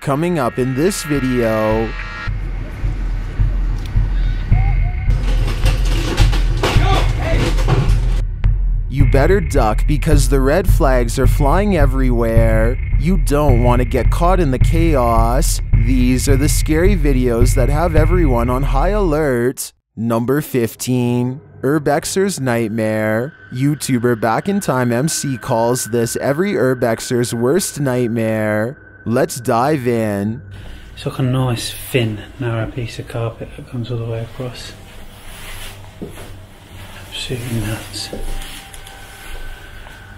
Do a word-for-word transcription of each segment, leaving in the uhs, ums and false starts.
coming up in this video. You better duck because the red flags are flying everywhere. You don't want to get caught in the chaos. These are the scary videos that have everyone on high alert. Number fifteen. Urbexer's nightmare. YouTuber Back in Time M C calls this every Urbexer's worst nightmare. Let's dive in. It's like a nice thin, narrow piece of carpet that comes all the way across. Absolutely nuts.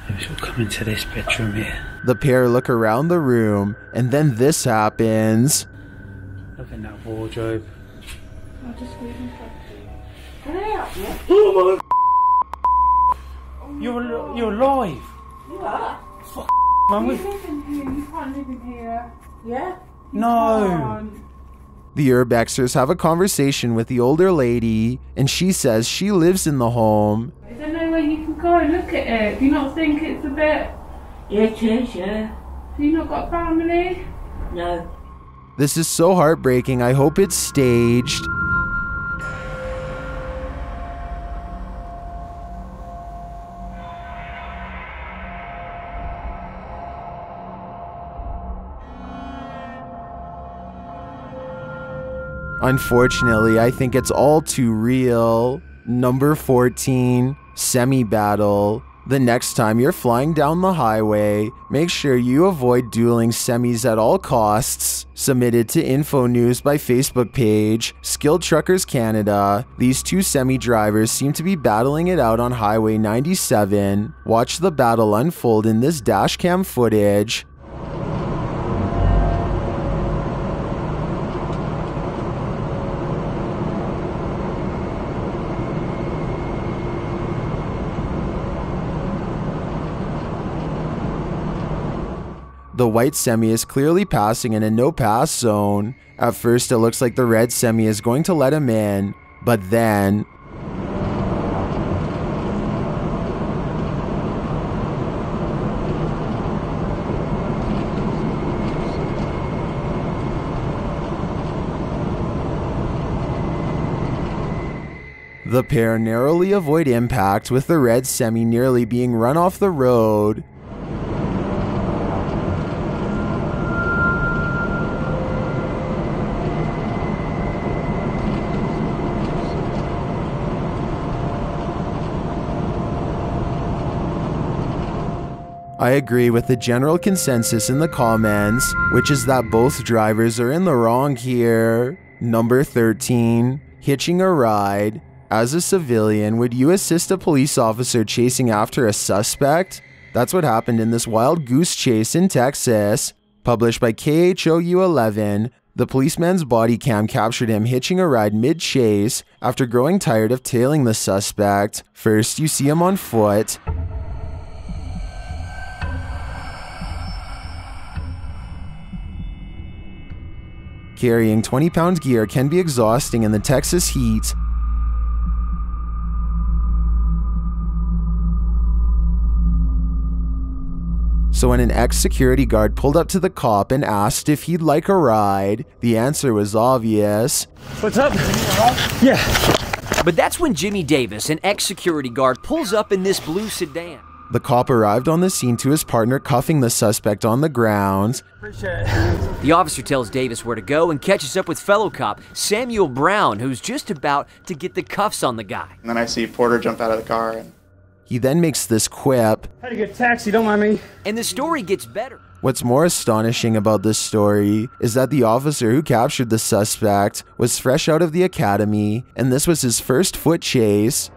We'll come into this bedroom here. The pair look around the room, and then this happens. Look in that wardrobe. I'm just waiting for you. Can I help you? Oh, mother. Oh, you're you're alive. You are. Fuck, man. You live in here. You can't live in here. Yeah. You no. Can't. The Urbexers have a conversation with the older lady, and she says she lives in the home. Is there no way you can go and look at it? Do you not think it's a bit... Yeah, it is, yeah. Do you not got family? No. This is so heartbreaking, I hope it's staged. Unfortunately, I think it's all too real. Number fourteen. Semi-battle. The next time you're flying down the highway, make sure you avoid dueling semis at all costs. Submitted to Info News by Facebook page, Skilled Truckers Canada. These two semi drivers seem to be battling it out on Highway ninety-seven. Watch the battle unfold in this dashcam footage. The white semi is clearly passing in a no-pass zone. At first, it looks like the red semi is going to let him in, but then... The pair narrowly avoid impact, with the red semi nearly being run off the road. I agree with the general consensus in the comments, which is that both drivers are in the wrong here. Number thirteen. Hitching a ride. As a civilian, would you assist a police officer chasing after a suspect? That's what happened in this wild goose chase in Texas. Published by K H O U eleven, the policeman's body cam captured him hitching a ride mid-chase after growing tired of tailing the suspect. First, you see him on foot. Carrying twenty pound gear can be exhausting in the Texas heat. So when an ex-security guard pulled up to the cop and asked if he'd like a ride, the answer was obvious. What's up? Yeah. But that's when Jimmy Davis, an ex-security guard, pulls up in this blue sedan. The cop arrived on the scene to his partner cuffing the suspect on the ground. Appreciate it. The officer tells Davis where to go and catches up with fellow cop Samuel Brown, who's just about to get the cuffs on the guy. And then I see Porter jump out of the car. And... He then makes this quip. Had to get a taxi, don't mind me. And the story gets better. What's more astonishing about this story is that the officer who captured the suspect was fresh out of the academy, and this was his first foot chase.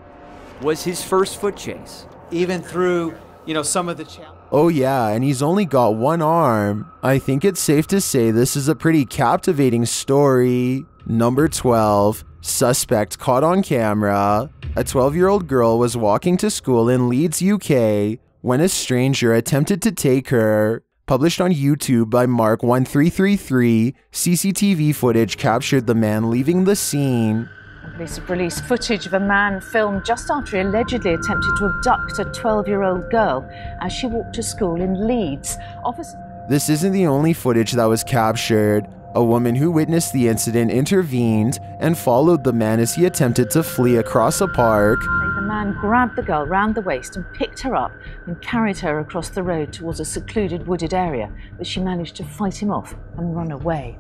Was his first foot chase. Even through, you know, some of the challenges. Oh yeah, and he's only got one arm. I think it's safe to say this is a pretty captivating story. Number twelve. Suspect caught on camera. A twelve-year-old girl was walking to school in Leeds, U K, when a stranger attempted to take her. Published on YouTube by Mark one three three three, C C T V footage captured the man leaving the scene. Police have released footage of a man filmed just after he allegedly attempted to abduct a twelve-year-old girl as she walked to school in Leeds. Officers... This isn't the only footage that was captured. A woman who witnessed the incident intervened and followed the man as he attempted to flee across a park. The man grabbed the girl round the waist and picked her up and carried her across the road towards a secluded wooded area, but she managed to fight him off and run away.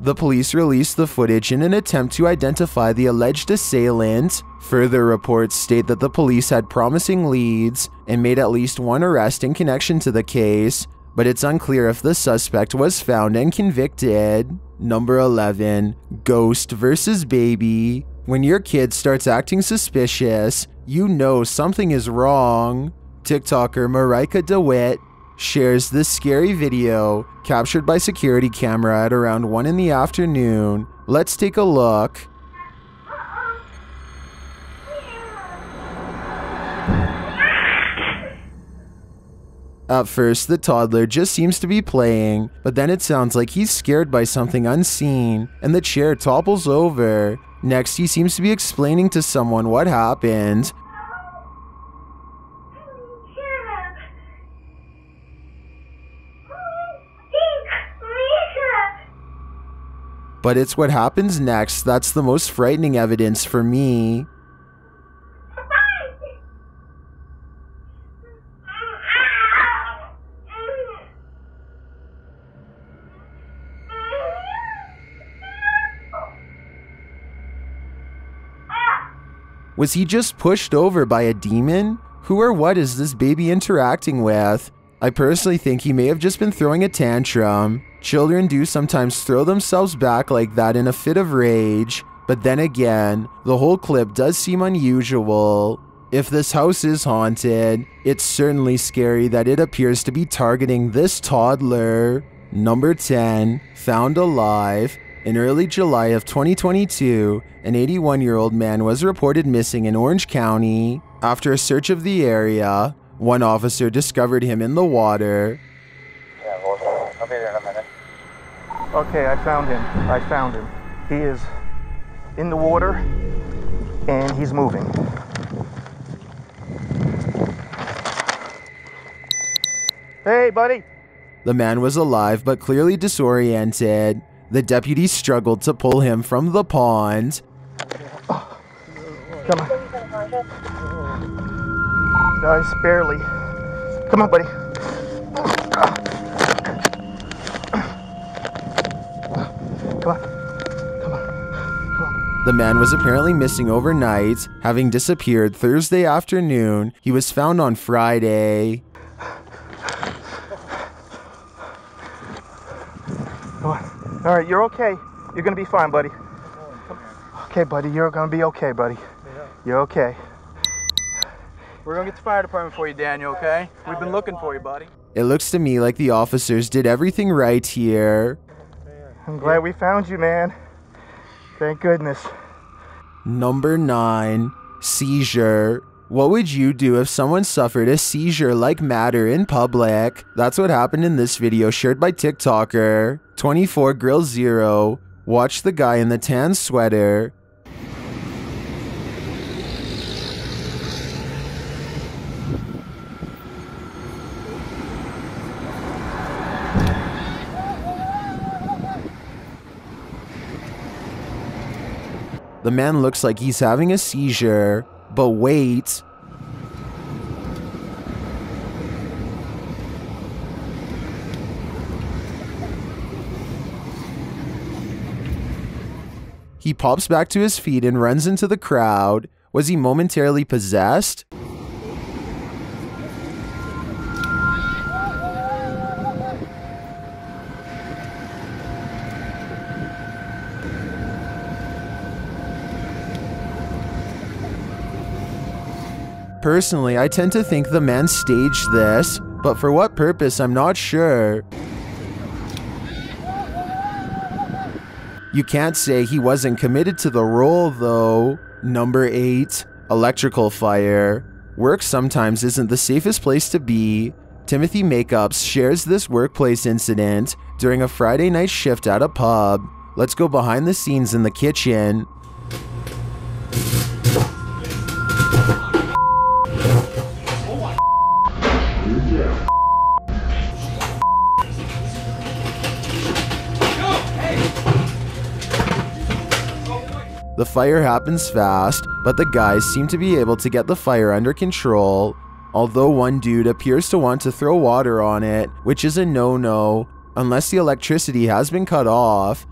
The police released the footage in an attempt to identify the alleged assailant. Further reports state that the police had promising leads and made at least one arrest in connection to the case, but it's unclear if the suspect was found and convicted. Number eleven. Ghost versus baby. When your kid starts acting suspicious, you know something is wrong. TikToker Marika DeWitt shares this scary video captured by security camera at around one in the afternoon. Let's take a look. At first, the toddler just seems to be playing, but then it sounds like he's scared by something unseen, and the chair topples over. Next, he seems to be explaining to someone what happened. But it's what happens next that's the most frightening evidence for me. Was he just pushed over by a demon? Who or what is this baby interacting with? I personally think he may have just been throwing a tantrum. Children do sometimes throw themselves back like that in a fit of rage, but then again, the whole clip does seem unusual. If this house is haunted, it's certainly scary that it appears to be targeting this toddler. Number ten. Found alive. In early July of twenty twenty-two, an eighty-one-year-old man was reported missing in Orange County. After a search of the area, one officer discovered him in the water. I'll be there in a minute. Okay, I found him. I found him. He is in the water and he's moving. Hey, buddy! The man was alive but clearly disoriented. The deputy struggled to pull him from the pond. Oh. Come on. Guys, barely. Come on, buddy. The man was apparently missing overnight, having disappeared Thursday afternoon. He was found on Friday. Come on. All right, you're okay. You're going to be fine, buddy. Okay, buddy. You're going to be okay, buddy. You're okay. We're going to get the fire department for you, Daniel, okay? We've been looking for you, buddy. It looks to me like the officers did everything right here. I'm glad we found you, man. Thank goodness. Number nine. Seizure. What would you do if someone suffered a seizure-like matter in public? That's what happened in this video shared by TikToker twenty-four grill zero. Watch the guy in the tan sweater. The man looks like he's having a seizure, but wait. He pops back to his feet and runs into the crowd. Was he momentarily possessed? Personally, I tend to think the man staged this, but for what purpose, I'm not sure. You can't say he wasn't committed to the role, though. Number eight. Electrical fire. Work sometimes isn't the safest place to be. Timothy Makeups shares this workplace incident during a Friday night shift at a pub. Let's go behind the scenes in the kitchen. The fire happens fast, but the guys seem to be able to get the fire under control, although one dude appears to want to throw water on it, which is a no-no, unless the electricity has been cut off.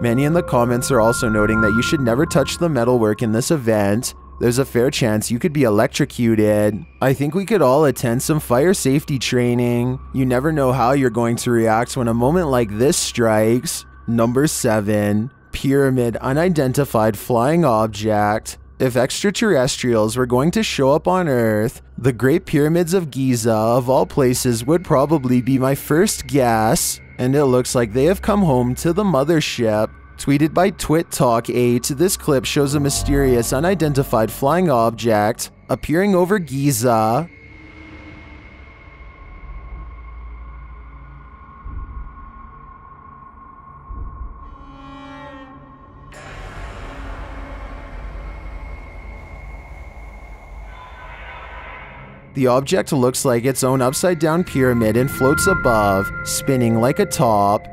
Many in the comments are also noting that you should never touch the metalwork in this event. There's a fair chance you could be electrocuted. I think we could all attend some fire safety training. You never know how you're going to react when a moment like this strikes. Number seven. Pyramid Unidentified Flying Object. If extraterrestrials were going to show up on Earth, the Great Pyramids of Giza, of all places, would probably be my first guess. And it looks like they have come home to the mothership. Tweeted by TwitTalk eight, this clip shows a mysterious unidentified flying object appearing over Giza. The object looks like its own upside-down pyramid and floats above, spinning like a top.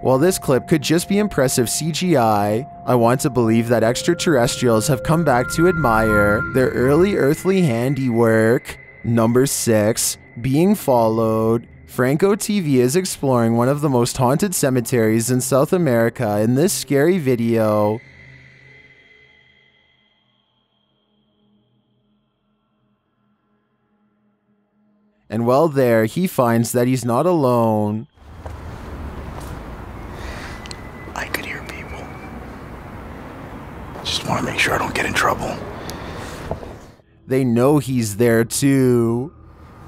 While this clip could just be impressive C G I, I want to believe that extraterrestrials have come back to admire their early earthly handiwork. Number six. Being followed. Franco T V is exploring one of the most haunted cemeteries in South America in this scary video. And while there, he finds that he's not alone. I could hear people. Just want to make sure I don't get in trouble. They know he's there too.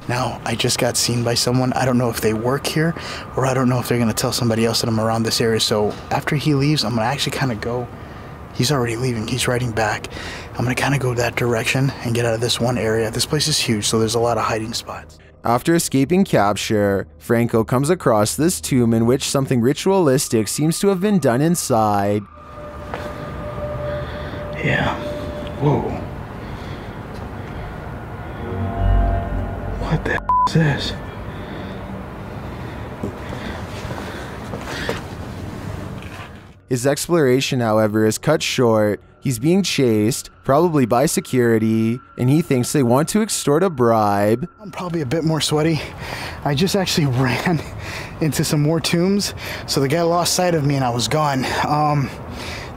Now, I just got seen by someone. I don't know if they work here, or I don't know if they're gonna tell somebody else that I'm around this area. So after he leaves, I'm gonna actually kind of go. He's already leaving, he's riding back. I'm gonna kind of go that direction and get out of this one area. This place is huge, so there's a lot of hiding spots. After escaping capture, Franco comes across this tomb in which something ritualistic seems to have been done inside. Yeah. Whoa. What the hell is this? His exploration, however, is cut short. He's being chased, probably by security, and he thinks they want to extort a bribe. I'm probably a bit more sweaty. I just actually ran into some more tombs, so the guy lost sight of me and I was gone. Um,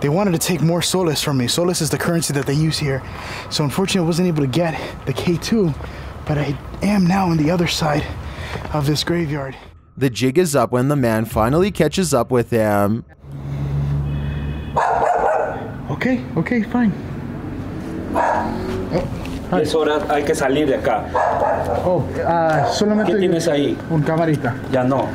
They wanted to take more soles from me. Soles is the currency that they use here. So unfortunately I wasn't able to get the K two. But I am now on the other side of this graveyard. The jig is up when the man finally catches up with him. Okay, okay, fine. Oh, es hora, hay que salir de acá. Oh, uh, solamente. ¿Qué tienes ahí? Un camarita. Ya no.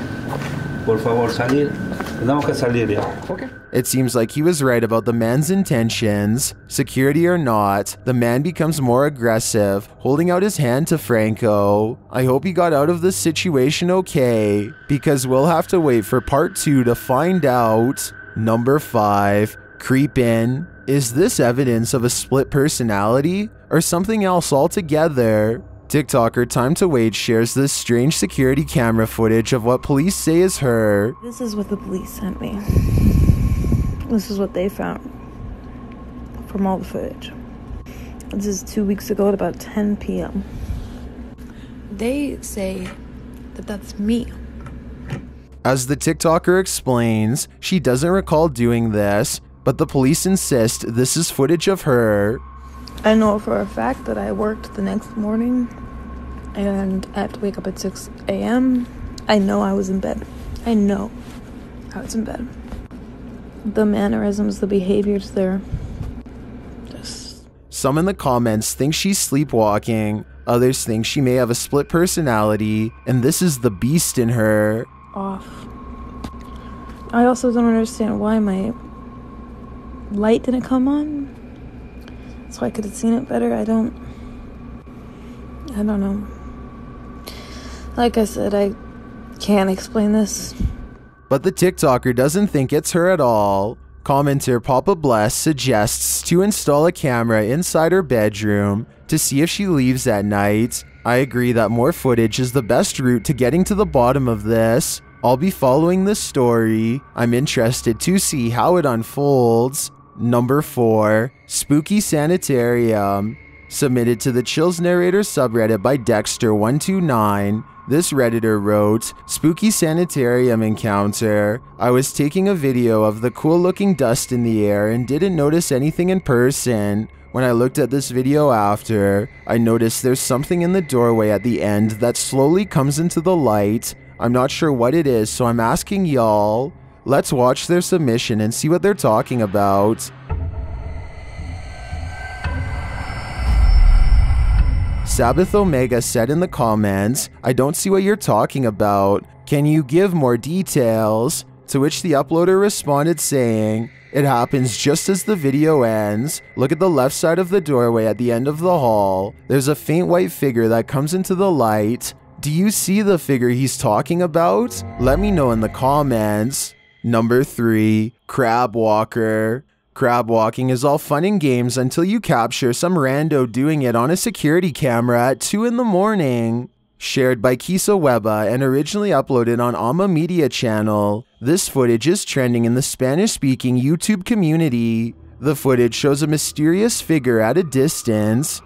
Por favor, salir. Tenemos que salir de acá. Okay. It seems like he was right about the man's intentions. Security or not, the man becomes more aggressive, holding out his hand to Franco. I hope he got out of this situation okay, because we'll have to wait for part two to find out. Number five. Creep In. Is this evidence of a split personality, or something else altogether? TikToker Time to Wait shares this strange security camera footage of what police say is her. This is what the police sent me. This is what they found from all the footage. This is two weeks ago at about ten p m They say that that's me. As the TikToker explains, she doesn't recall doing this, but the police insist this is footage of her. I know for a fact that I worked the next morning and I have to wake up at six a m I know I was in bed. I know I was in bed. The mannerisms, the behaviors there. Just... Some in the comments think she's sleepwalking, others think she may have a split personality, and this is the beast in her. Off. I also don't understand why my light didn't come on. so I could have seen it better. I don't, I don't know. Like I said, I can't explain this. But the TikToker doesn't think it's her at all. Commenter Papa Bless suggests to install a camera inside her bedroom to see if she leaves at night. I agree that more footage is the best route to getting to the bottom of this. I'll be following this story. I'm interested to see how it unfolds. Number four. Spooky Sanitarium. Submitted to the Chills Narrator subreddit by dexter one two nine. This Redditor wrote, "Spooky sanitarium encounter. I was taking a video of the cool looking dust in the air and didn't notice anything in person. When I looked at this video after, I noticed there's something in the doorway at the end that slowly comes into the light. I'm not sure what it is, so I'm asking y'all. Let's watch their submission and see what they're talking about." SabbathOmega said in the comments, "I don't see what you're talking about. Can you give more details?" To which the uploader responded saying, "It happens just as the video ends. Look at the left side of the doorway at the end of the hall. There's a faint white figure that comes into the light. Do you see the figure he's talking about? Let me know in the comments." Number three. Crab Walker. Crab walking is all fun and games until you capture some rando doing it on a security camera at two in the morning. Shared by Kisa Weba and originally uploaded on Ama Media channel, this footage is trending in the Spanish-speaking YouTube community. The footage shows a mysterious figure at a distance,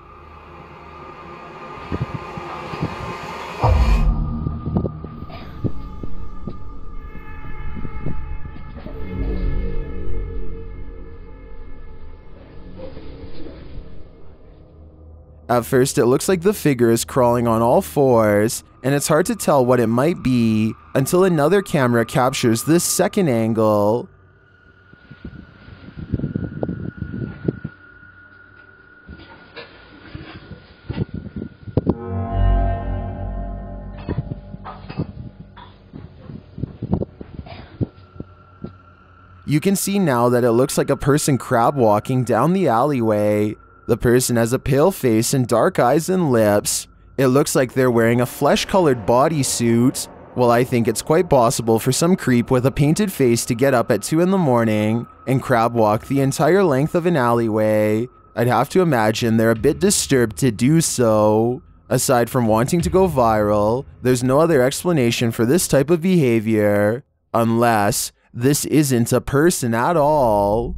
At first, it looks like the figure is crawling on all fours, and it's hard to tell what it might be until another camera captures this second angle. You can see now that it looks like a person crab walking down the alleyway. The person has a pale face and dark eyes and lips. It looks like they're wearing a flesh-colored bodysuit. Well, I think it's quite possible for some creep with a painted face to get up at two in the morning and crab walk the entire length of an alleyway. I'd have to imagine they're a bit disturbed to do so. Aside from wanting to go viral, there's no other explanation for this type of behavior. Unless this isn't a person at all.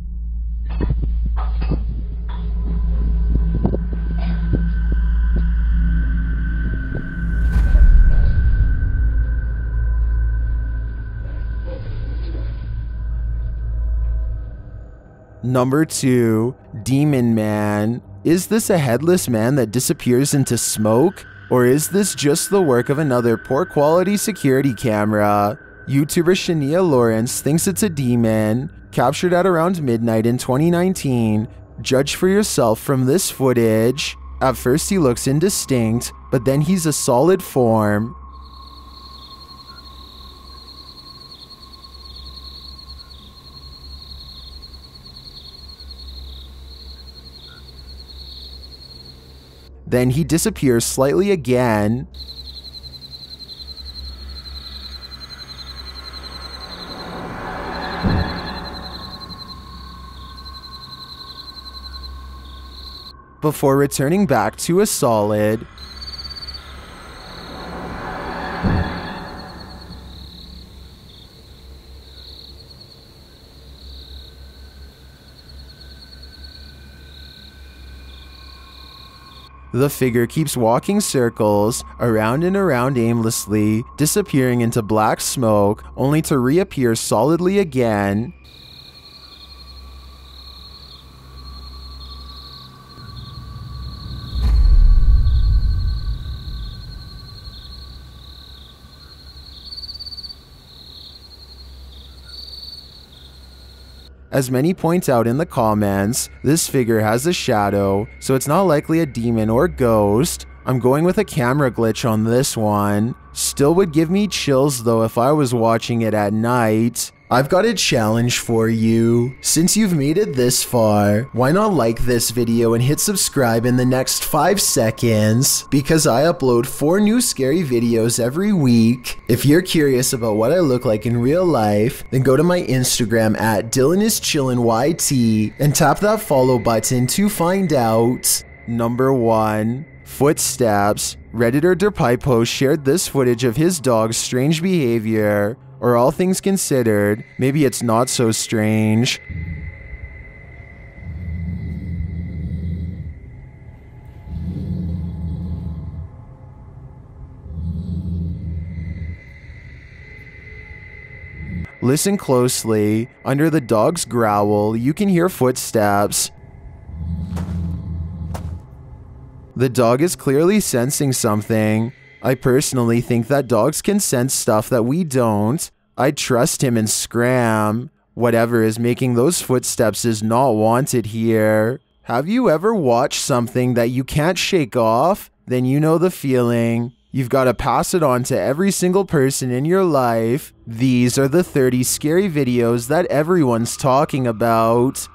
Number two. Demon Man. Is this a headless man that disappears into smoke? Or is this just the work of another poor quality security camera? YouTuber Shania Lawrence thinks it's a demon. Captured at around midnight in twenty nineteen. Judge for yourself from this footage. At first he looks indistinct, but then he's a solid form. Then he disappears slightly again. Before returning back to a solid. The figure keeps walking circles, around and around aimlessly, disappearing into black smoke, only to reappear solidly again. As many point out in the comments, this figure has a shadow, so it's not likely a demon or ghost. I'm going with a camera glitch on this one. Still would give me chills though if I was watching it at night. I've got a challenge for you. Since you've made it this far, why not like this video and hit subscribe in the next five seconds? Because I upload four new scary videos every week. If you're curious about what I look like in real life, then go to my Instagram at Dylan Is Chillin Y T and tap that follow button to find out. Number one. Footsteps. Redditor Derpipo shared this footage of his dog's strange behavior. Or all things considered, maybe it's not so strange. Listen closely. Under the dog's growl, you can hear footsteps. The dog is clearly sensing something. I personally think that dogs can sense stuff that we don't. I'd trust him and scram. Whatever is making those footsteps is not wanted here. Have you ever watched something that you can't shake off? Then you know the feeling. You've got to pass it on to every single person in your life. These are the thirty scary videos that everyone's talking about.